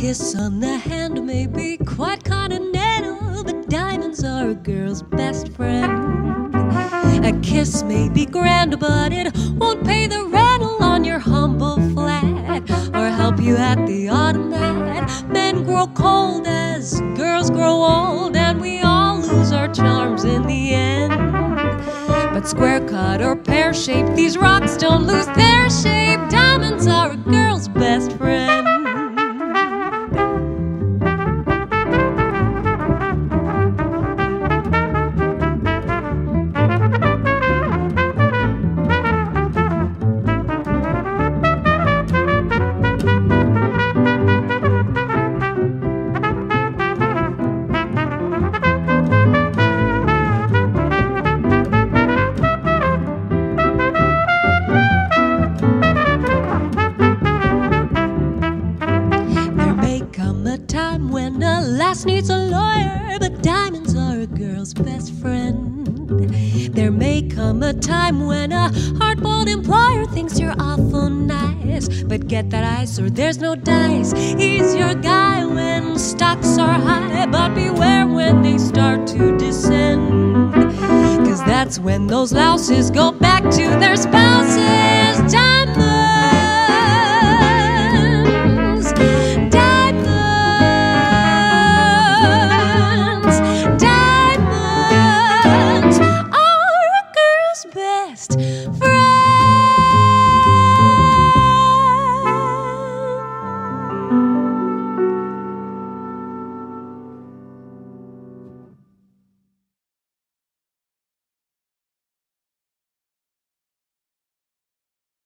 kiss on the hand may be quite continental, but diamonds are a girl's best friend. A kiss may be grand, but it won't pay the rental on your humble flat, or help you at the automat. Men grow cold as girls grow old, and we all lose our charms in the end. But square cut or pear shaped, these rocks don't lose their shape. Diamonds are a girl's best friend. When a lass needs a lawyer, but diamonds are a girl's best friend. There may come a time when a hard-boiled employer thinks you're awful nice, but get that ice or there's no dice. He's your guy when stocks are high, but beware when they start to descend, 'cause that's when those louses go back to their spouses.